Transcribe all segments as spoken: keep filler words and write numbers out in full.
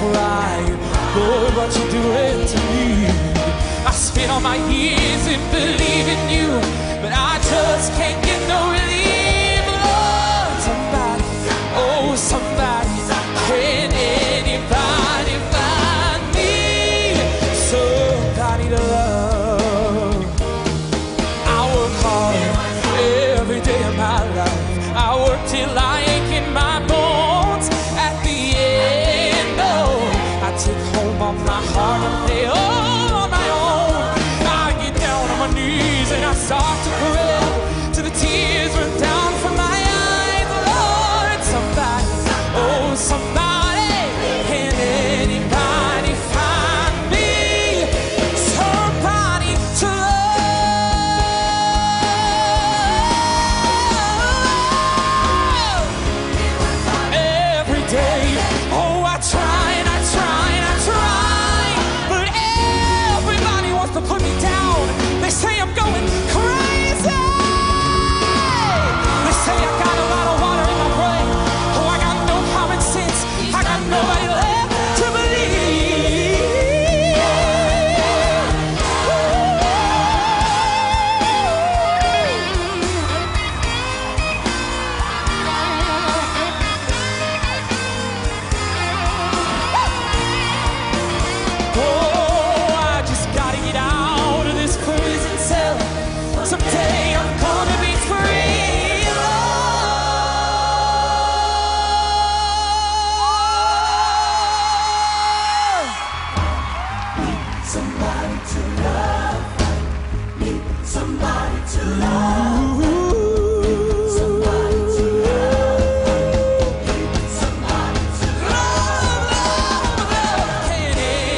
crying, Lord, what you doing to me? I spent all my years in believing you, but I just can't get no relief, Lord. Somebody, oh somebody, can anybody find me somebody to love? I work hard every day of my life. I work till I ache in my bones. At the end, oh, I take hold of my heart and play all on my own. I get down on my knees and I start to pray till the tears run down from my eyes. Lord, somebody, oh somebody, can anybody find me somebody to love? Somebody to love, need somebody to love, somebody to love, need somebody to love, love, love. Can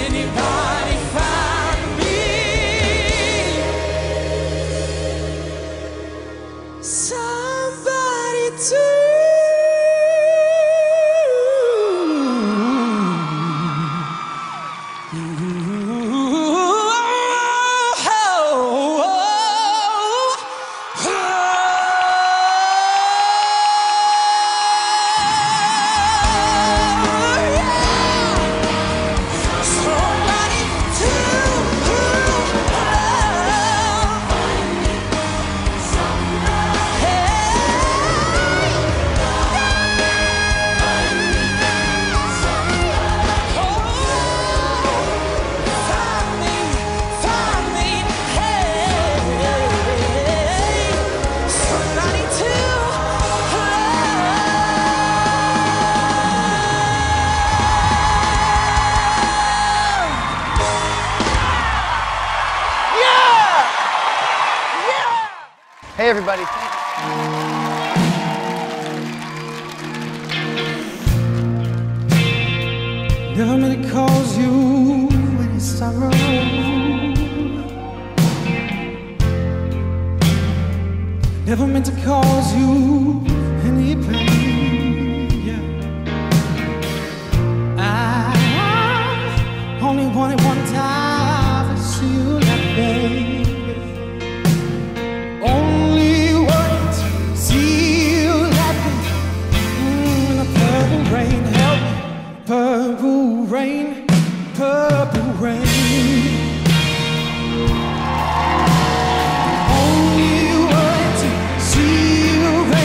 anybody find me somebody to? Hey everybody, thank you. Nobody calls you when it's sorrow. Never meant to cause you any pain, yeah. I only wanted one time to see you that day. Only want to see you laughing in the purple rain. Help me, purple rain, purple rain. Only want to see you.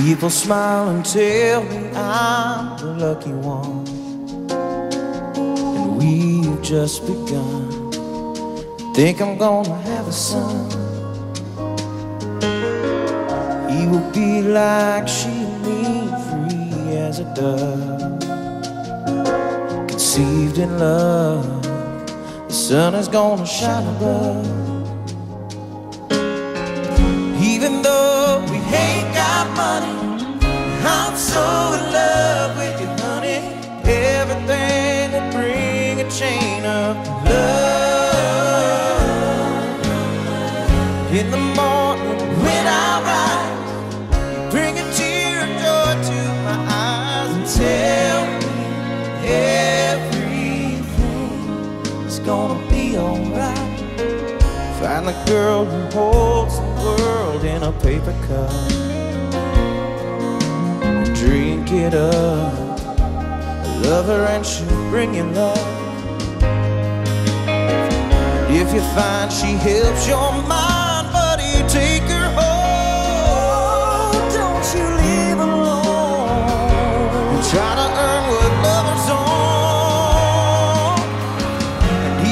People smile and tell me I'm the lucky one, and we've just begun. Think I'm gonna have a son. He will be like she and me, free as a dove, conceived in love. The sun is gonna shine above. Even though we ain't got money, I'm so in love with you, honey. Everything will bring a chain of love. In the morning when I rise, you bring a tear of joy to my eyes and tell me everything is gonna be alright. Find the girl who holds the world in a paper cup. Drink it up. I love her and she'll bring you love. If you find she helps your mind, buddy, take her home. Don't you leave her alone. You try to earn what lovers own.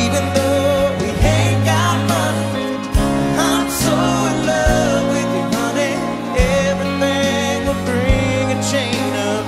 Even though we ain't got money, but I'm so in love with you, honey. Everything brings a chain of love.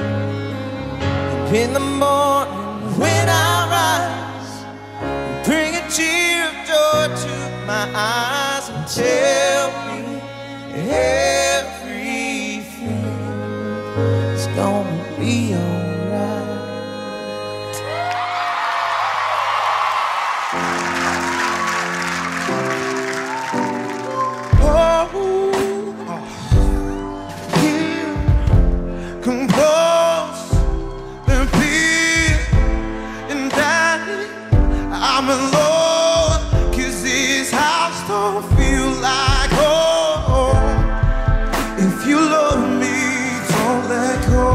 And in the morning when I rise, you bring a tear of joy to my eyes and tell me everything is gonna be alright. Oh, oh, here compose the beer and die. I'm alone, cause this house don't feel like home. If you love me, don't let go.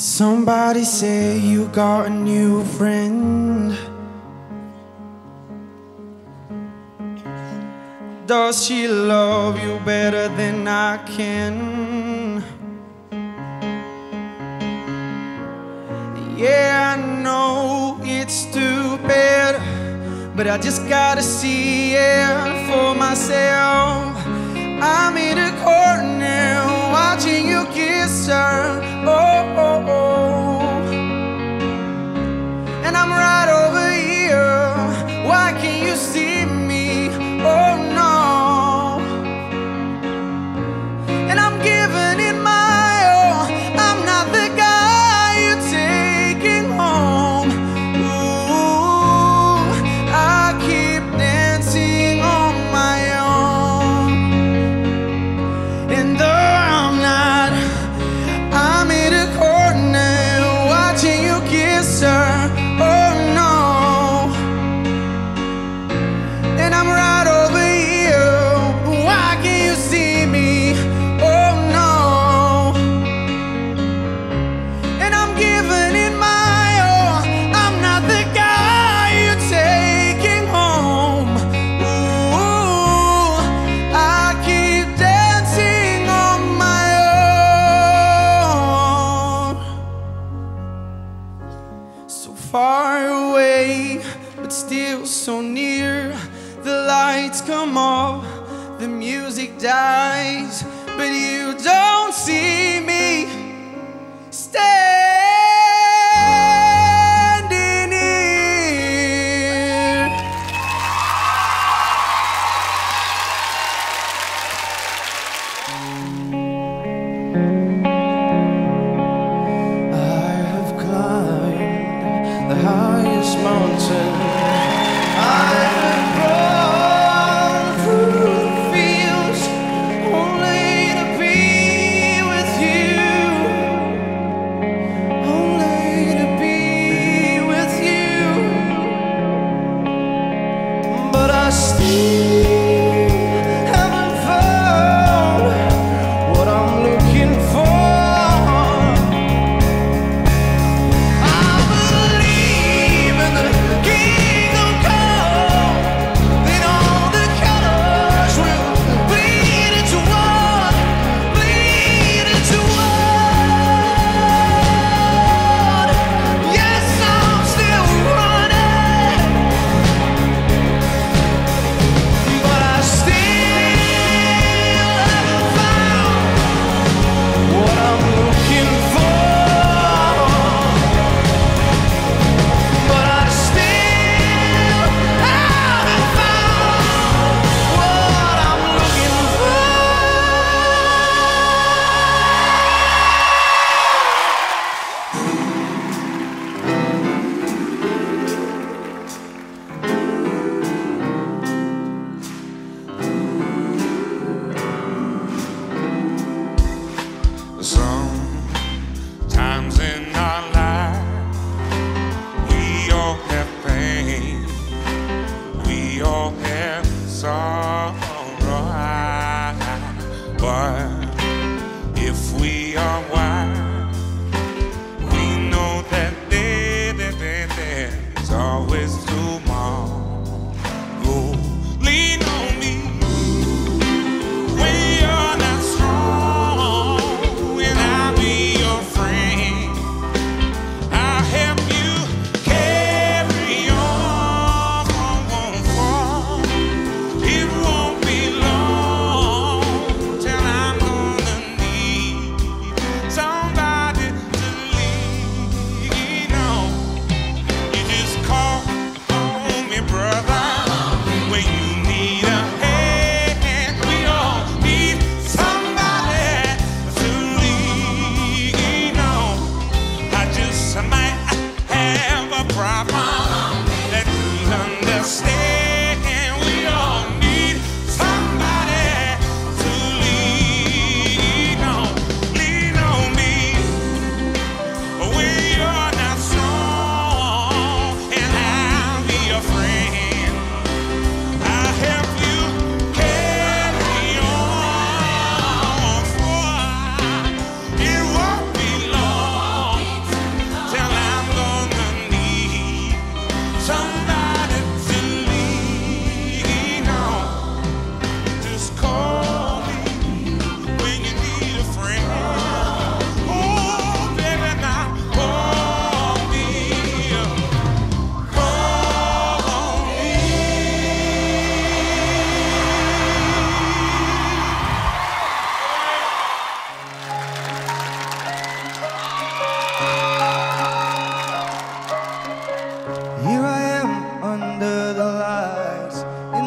Somebody say you got a new friend. Does she love you better than I can? Yeah, I know it's too bad, but I just gotta see it for myself. I'm in a corner watching you kiss her. Oh, oh, oh. And I'm right over here. Why can't you see me? Oh no. And I'm giving it my all. I'm not the guy you're taking home. Ooh, I keep dancing on my own. And though I'm not, I'm in a corner watching you kiss her. Oh no. And I'm right over you. Why can't you see me? Oh no. And I'm giving it my all. I'm not the guy you're taking home. Ooh, I keep dancing on my own. So far away, but still so near. The lights come off, the music dies, but you don't see me standing here. I have climbed the highest mountain. I have crawled through the fields only to be with you, only to be with you. But I still haven't found what I'm looking for. I believe in the kingdom come, then all the colors will bleed into one, bleed into one. Yes, I'm still running, but I still haven't found what I'm looking for. But I still haven't found what I'm looking for. Sometimes in our life, we all have pain, we all have sorrow. But if we are wise, we know that there, there, there, there's always tomorrow. Lean on me when you're not strong, and I'll be your friend. I'll help you carry on, won't fall. It won't be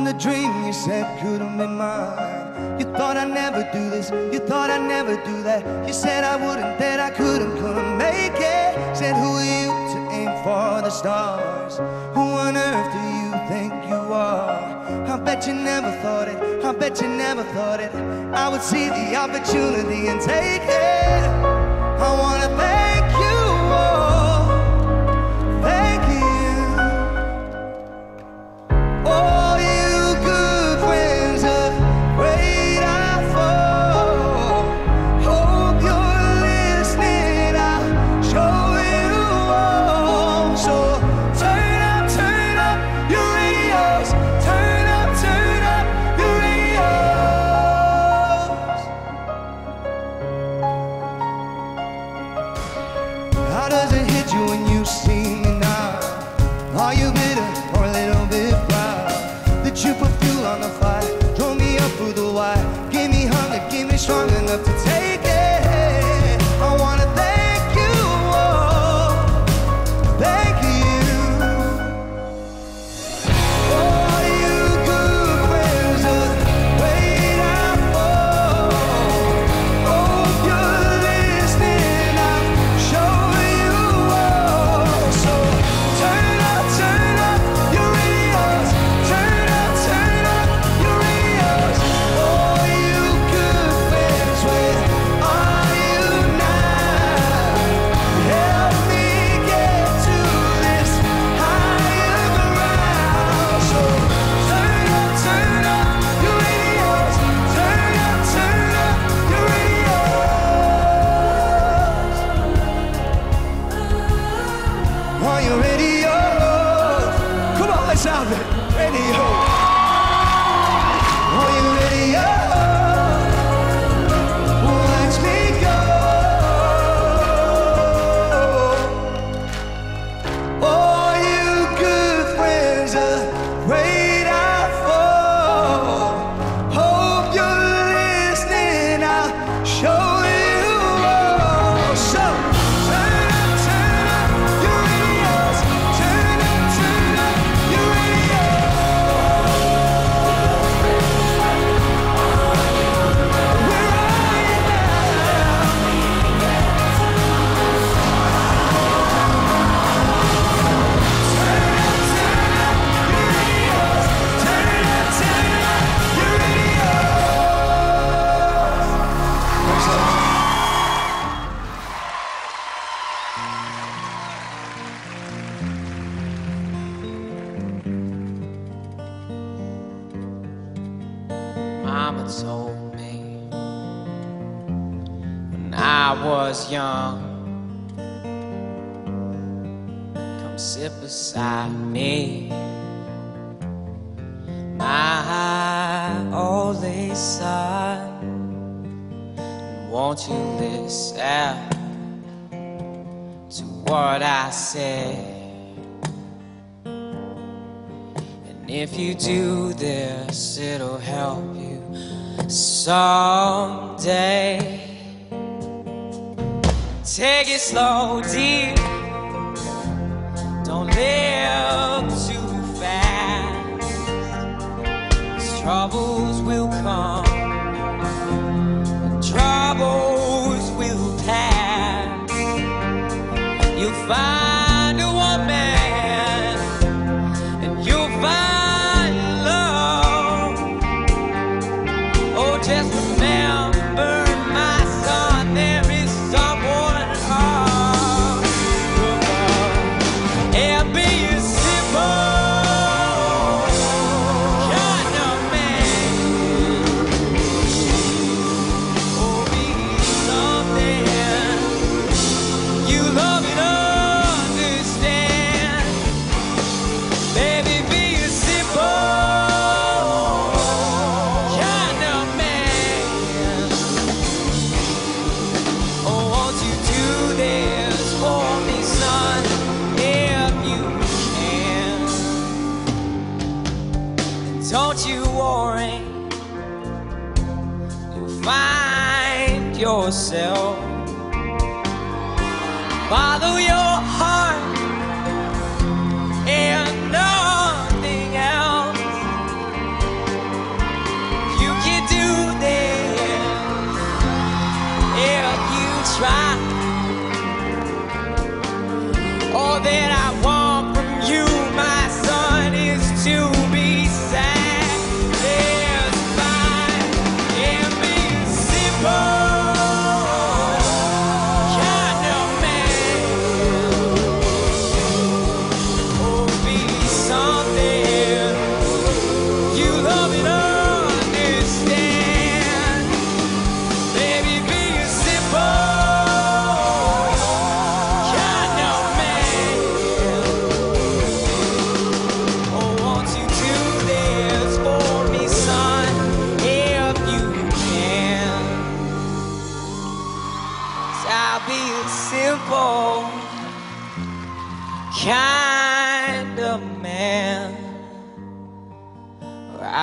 in the dream you said could have been mine. You thought I'd never do this, you thought I'd never do that. You said I wouldn't, that I couldn't, couldn't make it. Said who are you to aim for the stars? Who on earth do you think you are? I bet you never thought it, I bet you never thought it. I would see the opportunity and take it. I wanna thank you all, thank you. Oh,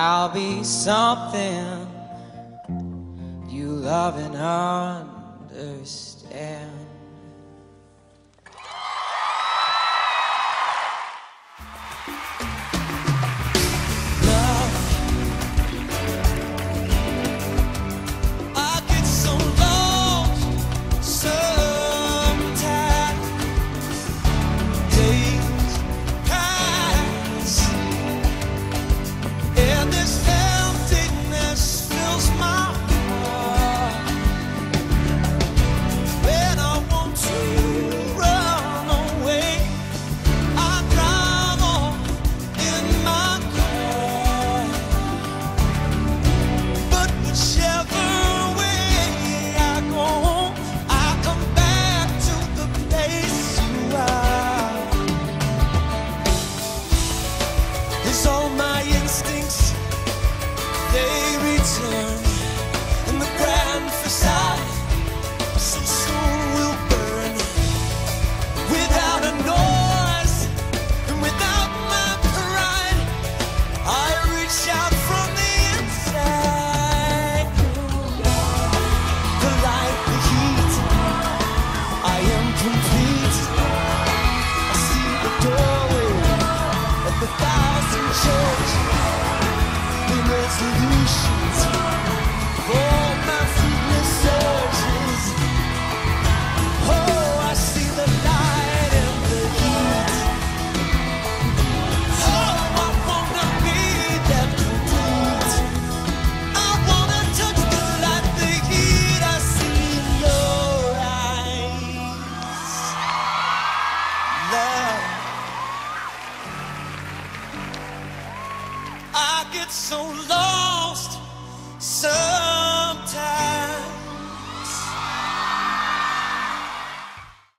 I'll be something you love and understand. I get so lost, so